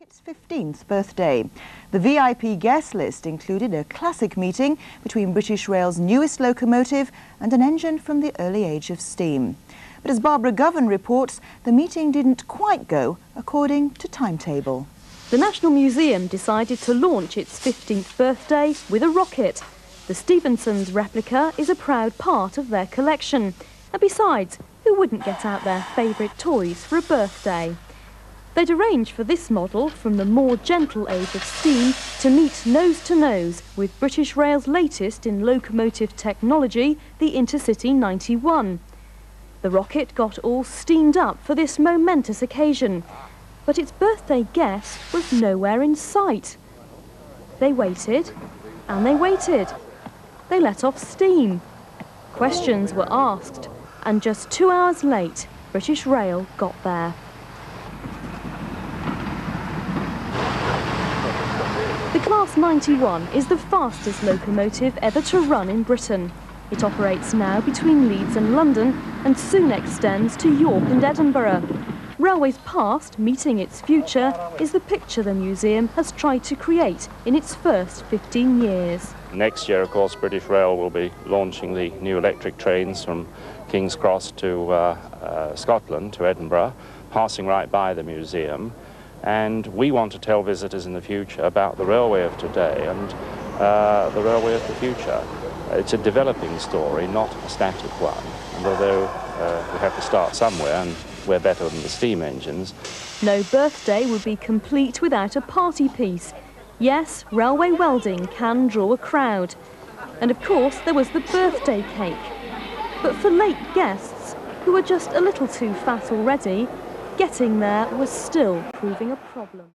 Rocket's 15th birthday. The VIP guest list included a classic meeting between British Rail's newest locomotive and an engine from the early age of steam. But as Barbara Goven reports, the meeting didn't quite go according to timetable. The National Museum decided to launch its 15th birthday with a rocket. The Stephenson's replica is a proud part of their collection. And besides, who wouldn't get out their favourite toys for a birthday? They'd arranged for this model from the more gentle age of steam to meet nose-to-nose with British Rail's latest in locomotive technology, the Intercity 91. The rocket got all steamed up for this momentous occasion, but its birthday guest was nowhere in sight. They waited, and they waited. They let off steam. Questions were asked, and just 2 hours late, British Rail got there. The Class 91 is the fastest locomotive ever to run in Britain. It operates now between Leeds and London and soon extends to York and Edinburgh. Railway's past meeting its future is the picture the museum has tried to create in its first 15 years. Next year, of course, British Rail will be launching the new electric trains from King's Cross to Scotland to Edinburgh, passing right by the museum. And we want to tell visitors in the future about the railway of today and the railway of the future. It's a developing story, not a static one. And although we have to start somewhere, and we're better than the steam engines. No birthday would be complete without a party piece. Yes, railway welding can draw a crowd. And of course, there was the birthday cake. But for late guests, who were just a little too fat already, getting there was still proving a problem.